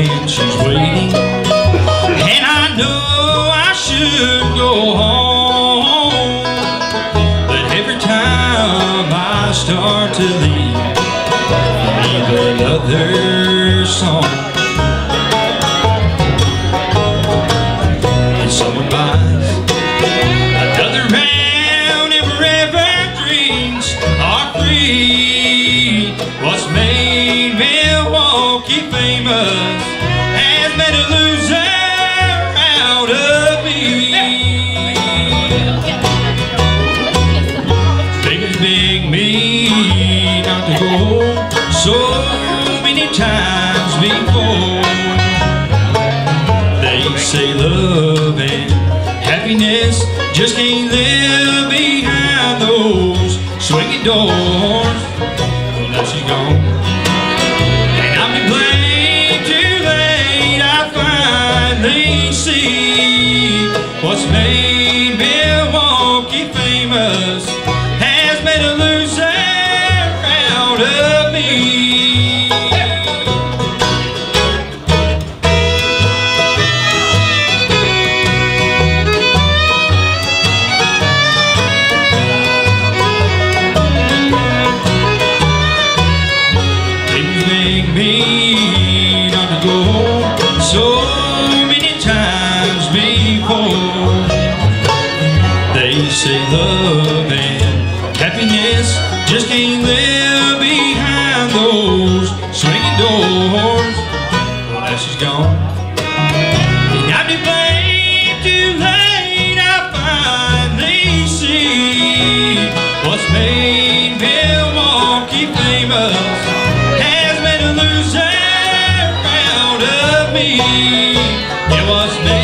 and she's waiting, and I know I should go home, but every time I start to leave another song, and someone buys another round and forever dreams are free. What's made Milwaukee famous has made a loser out of me. Beggars beg me not to go so many times before. They say love and happiness just can't live behind those swinging doors. Well, now she's gone, and I'll be blamed too late. I finally see what's made Milwaukee famous has made a loser out of me. Make me not to go so many times before. They say love and happiness just can't live behind those swinging doors. Well, now she's gone, and I'll be blamed too late. I finally see what's made Milwaukee famous has made a loser out of me. It was me.